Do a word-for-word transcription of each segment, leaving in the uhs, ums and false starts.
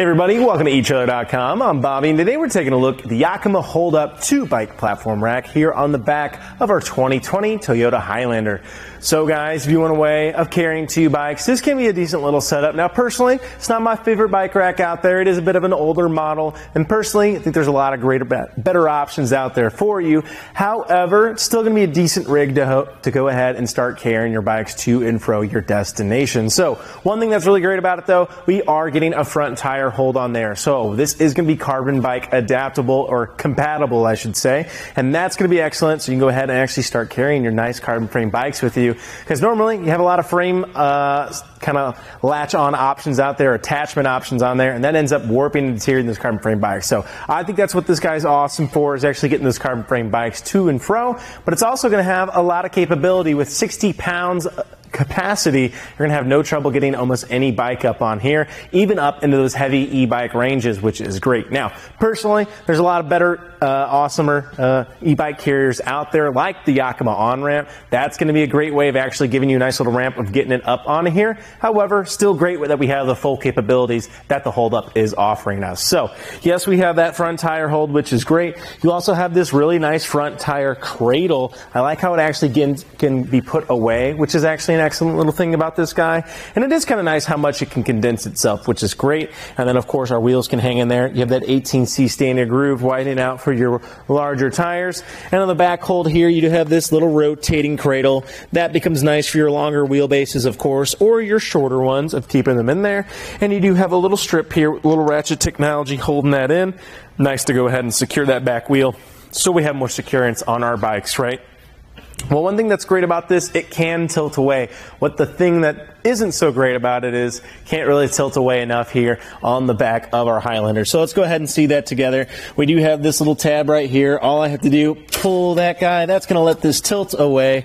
Hey everybody, welcome to e trailer dot com. I'm Bobby, and today we're taking a look at the Yakima Hold Up two bike platform rack here on the back of our twenty twenty Toyota Highlander. So guys, if you want a way of carrying two bikes, this can be a decent little setup. Now personally, it's not my favorite bike rack out there. It is a bit of an older model, and personally, I think there's a lot of greater, better options out there for you. However, it's still going to be a decent rig to, to go ahead and start carrying your bikes to and fro your destination. So one thing that's really great about it though, we are getting a front tire hold on there. So this is going to be carbon bike adaptable, or compatible I should say, and that's going to be excellent, so you can go ahead and actually start carrying your nice carbon frame bikes with you, because normally you have a lot of frame uh, kind of latch on options out there, attachment options on there, and that ends up warping and deteriorating this carbon frame bike. So I think that's what this guy's awesome for, is actually getting those carbon frame bikes to and fro, but it's also going to have a lot of capability with sixty pounds capacity. You're going to have no trouble getting almost any bike up on here, even up into those heavy e-bike ranges, which is great. Now, personally, there's a lot of better, uh, awesomer uh, e-bike carriers out there, like the Yakima on-ramp. That's going to be a great way of actually giving you a nice little ramp of getting it up on here. However, still great that we have the full capabilities that the Hold Up is offering us. So, yes, we have that front tire hold, which is great. You also have this really nice front tire cradle. I like how it actually can, can be put away, which is actually an excellent little thing about this guy, and it is kind of nice how much it can condense itself, which is great. And then of course our wheels can hang in there. You have that eighteen C standard groove widening out for your larger tires, and on the back hold here you do have this little rotating cradle that becomes nice for your longer wheelbases, of course, or your shorter ones, of keeping them in there. And you do have a little strip here with little ratchet technology holding that in. Nice to go ahead and secure that back wheel, so we have more securance on our bikes, right? Well, one thing that's great about this, it can tilt away. What the thing that isn't so great about it is, can't really tilt away enough here on the back of our Highlander. So let's go ahead and see that together. We do have this little tab right here. All I have to do, pull that guy. That's going to let this tilt away.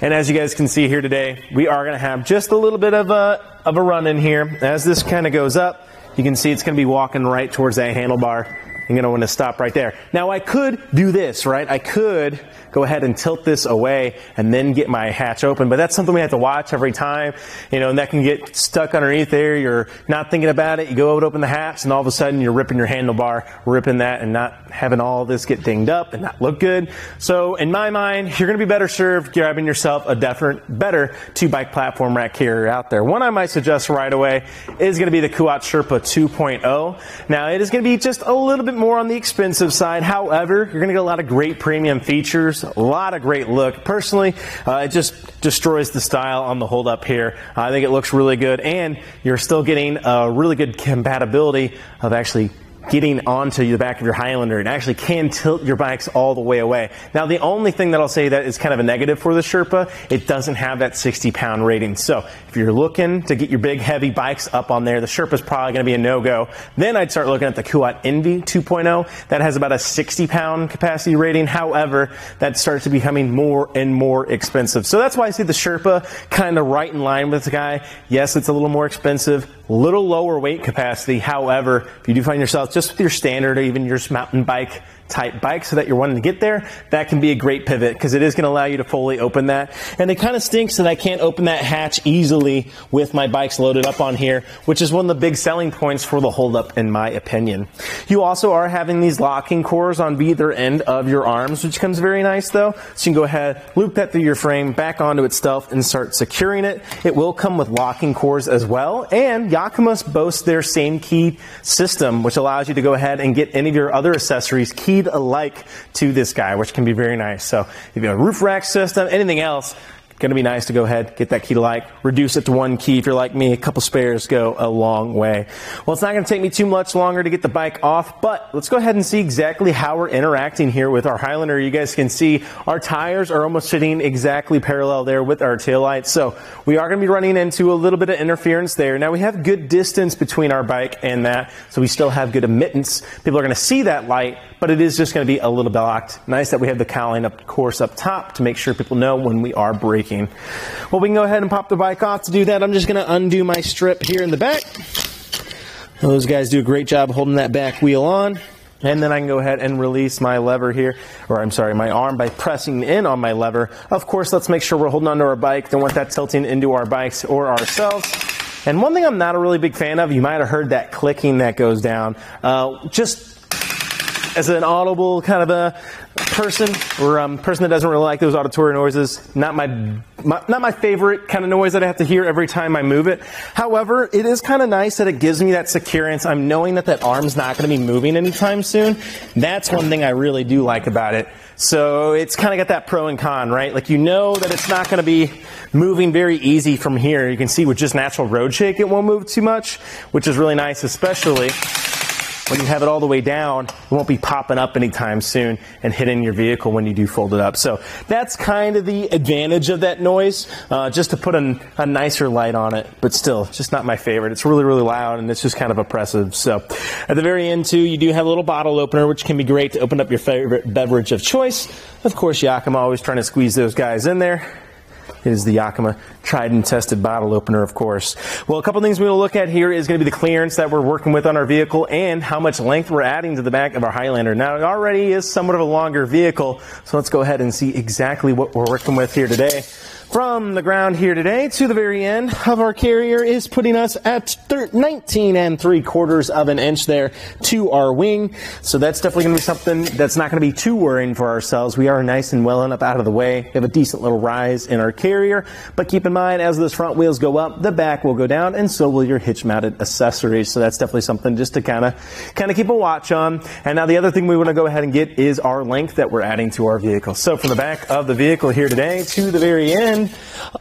And as you guys can see here today, we are going to have just a little bit of a, of a run in here. As this kind of goes up, you can see it's going to be walking right towards that handlebar. I'm going to want to stop right there. Now I could do this, right? I could go ahead and tilt this away and then get my hatch open, but that's something we have to watch every time, you know, and that can get stuck underneath there. You're not thinking about it. You go to open the hatch and all of a sudden you're ripping your handlebar, ripping that, and not having all this get dinged up and not look good. So in my mind, you're going to be better served grabbing yourself a different, better two bike platform rack carrier out there. One I might suggest right away is going to be the Kuat Sherpa two point oh. Now it is going to be just a little bit more on the expensive side. However, you're gonna get a lot of great premium features, a lot of great look. Personally, uh, it just destroys the style on the Hold Up here. Uh, I think it looks really good, and you're still getting a really good compatibility of actually getting onto the back of your Highlander. It actually can tilt your bikes all the way away. Now the only thing that I'll say that is kind of a negative for the Sherpa, it doesn't have that sixty pound rating. So if you're looking to get your big heavy bikes up on there, the Sherpa's probably going to be a no-go. Then I'd start looking at the Kuat N V two point oh. That has about a sixty pound capacity rating. However, that starts to becoming more and more expensive. So that's why I see the Sherpa kind of right in line with the guy. Yes, it's a little more expensive, little lower weight capacity. However, if you do find yourself just with your standard or even your mountain bike type bike, so that you're wanting to get there, that can be a great pivot, because it is going to allow you to fully open that. And it kind of stinks that I can't open that hatch easily with my bikes loaded up on here, which is one of the big selling points for the Hold Up in my opinion. You also are having these locking cores on either end of your arms, which comes very nice though. So you can go ahead, loop that through your frame back onto itself and start securing it. It will come with locking cores as well, and Yakima's boasts their same key system, which allows you to go ahead and get any of your other accessories key alike to this guy, which can be very nice. So if you have a roof rack system, anything else, going to be nice to go ahead, get that key to like, reduce it to one key. If you're like me, a couple spares go a long way. Well, it's not going to take me too much longer to get the bike off, but let's go ahead and see exactly how we're interacting here with our Highlander. You guys can see our tires are almost sitting exactly parallel there with our taillights, so we are going to be running into a little bit of interference there. Now we have good distance between our bike and that, so we still have good admittance. People are going to see that light, but it is just going to be a little bit locked. Nice that we have the cowling up course up top to make sure people know when we are braking. Well, we can go ahead and pop the bike off. To do that, I'm just going to undo my strip here in the back. Those guys do a great job holding that back wheel on. And then I can go ahead and release my lever here, or I'm sorry, my arm, by pressing in on my lever. Of course, let's make sure we're holding onto our bike. Don't want that tilting into our bikes or ourselves. And one thing I'm not a really big fan of, you might have heard that clicking that goes down. Uh, just as an audible kind of a person or um, person that doesn't really like those auditory noises, not my, my not my favorite kind of noise that I have to hear every time I move it. However, it is kind of nice that it gives me that security. I'm knowing that that arm's not going to be moving anytime soon. That's one thing I really do like about it. So it's kind of got that pro and con, right? Like, you know that it's not going to be moving very easy from here. You can see with just natural road shake, it won't move too much, which is really nice, especially when you have it all the way down, it won't be popping up anytime soon and hitting your vehicle when you do fold it up. So that's kind of the advantage of that noise, uh, just to put a, a nicer light on it, but still, just not my favorite. It's really, really loud, and it's just kind of oppressive. So at the very end, too, you do have a little bottle opener, which can be great to open up your favorite beverage of choice. Of course, Yakima, always trying to squeeze those guys in there. It is the Yakima tried and tested bottle opener, of course. Well, a couple things we're going to look at here is going to be the clearance that we're working with on our vehicle and how much length we're adding to the back of our Highlander. Now, it already is somewhat of a longer vehicle, so let's go ahead and see exactly what we're working with here today. From the ground here today to the very end of our carrier is putting us at nineteen and three quarters of an inch there to our wing. So that's definitely going to be something that's not going to be too worrying for ourselves. We are nice and well enough out of the way. We have a decent little rise in our carrier, but keep in mind, as those front wheels go up, the back will go down, and so will your hitch-mounted accessories. So that's definitely something just to kind of kind of keep a watch on. And now the other thing we want to go ahead and get is our length that we're adding to our vehicle. So from the back of the vehicle here today to the very end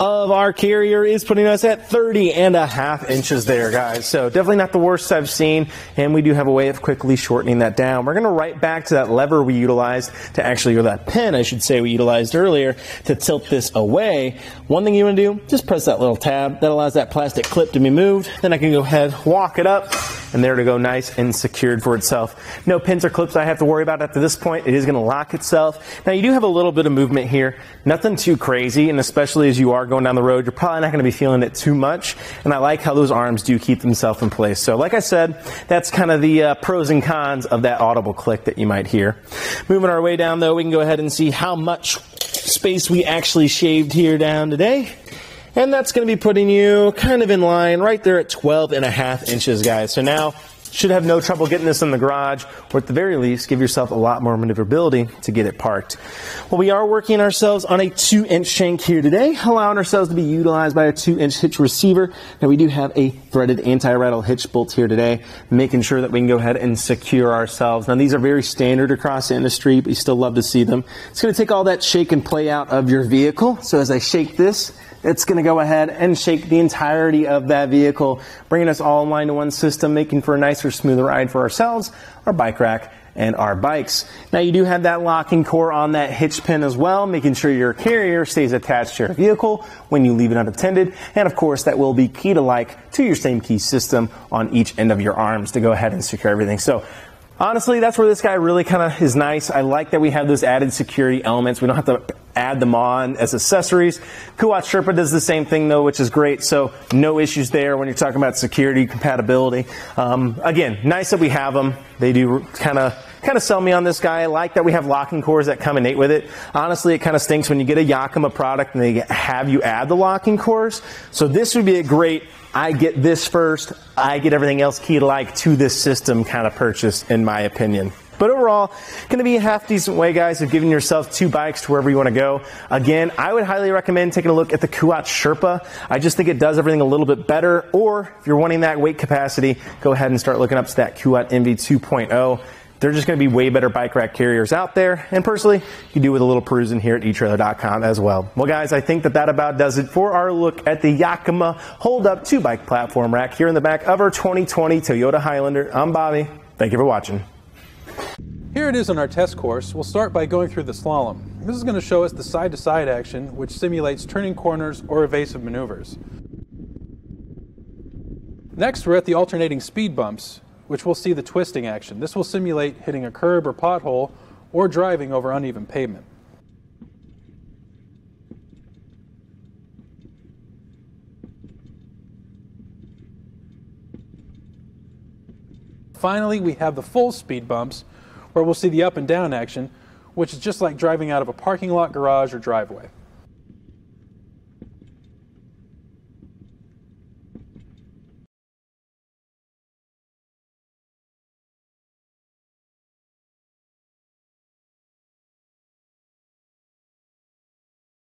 of our carrier is putting us at thirty and a half inches there, guys. So definitely not the worst I've seen, and we do have a way of quickly shortening that down. We're going to right back to that lever we utilized to actually, or that pin, I should say, we utilized earlier to tilt this away. One thing you want to do, just press that little tab. That allows that plastic clip to be moved. Then I can go ahead, walk it up, and there to go, nice and secured for itself. No pins or clips I have to worry about after this point. It is going to lock itself. Now, you do have a little bit of movement here. Nothing too crazy, and especially as you are going down the road, you're probably not going to be feeling it too much. And I like how those arms do keep themselves in place. So like I said, that's kind of the uh, pros and cons of that audible click that you might hear. Moving our way down, though, we can go ahead and see how much space we actually shaved here down today. And that's going to be putting you kind of in line right there at twelve and a half inches, guys. So now should have no trouble getting this in the garage, or at the very least, give yourself a lot more maneuverability to get it parked. Well, we are working ourselves on a two inch shank here today, allowing ourselves to be utilized by a two inch hitch receiver. Now, we do have a threaded anti-rattle hitch bolt here today, making sure that we can go ahead and secure ourselves. Now, these are very standard across the industry, but you still love to see them. It's going to take all that shake and play out of your vehicle. So as I shake this, it's going to go ahead and shake the entirety of that vehicle, bringing us all in line to one system, making for a nicer, smoother ride for ourselves, our bike rack, and our bikes. Now, you do have that locking core on that hitch pin as well, making sure your carrier stays attached to your vehicle when you leave it unattended. And of course, that will be key to like to your same key system on each end of your arms to go ahead and secure everything. So honestly, that's where this guy really kind of is nice. I like that we have those added security elements. We don't have to add them on as accessories. Kuat Sherpa does the same thing, though, which is great. So no issues there when you're talking about security, compatibility. Um, again, nice that we have them. They do kind of kind of sell me on this guy. I like that we have locking cores that come innate with it. Honestly, it kind of stinks when you get a Yakima product and they have you add the locking cores. So this would be a great, I get this first, I get everything else keyed like to this system kind of purchase, in my opinion. But overall, going to be a half decent way, guys, of giving yourself two bikes to wherever you want to go. Again, I would highly recommend taking a look at the Kuat Sherpa. I just think it does everything a little bit better. Or if you're wanting that weight capacity, go ahead and start looking up to that Kuat N V two point oh. They're just going to be way better bike rack carriers out there. And personally, you do with a little perusing here at e trailer dot com as well. Well, guys, I think that that about does it for our look at the Yakima Hold Up two bike platform rack here in the back of our twenty twenty Toyota Highlander. I'm Bobby. Thank you for watching. Here it is on our test course. We'll start by going through the slalom. This is going to show us the side-to-side action, which simulates turning corners or evasive maneuvers. Next, we're at the alternating speed bumps, which will see the twisting action. This will simulate hitting a curb or pothole or driving over uneven pavement. Finally, we have the full speed bumps, where we'll see the up and down action, which is just like driving out of a parking lot, garage, or driveway.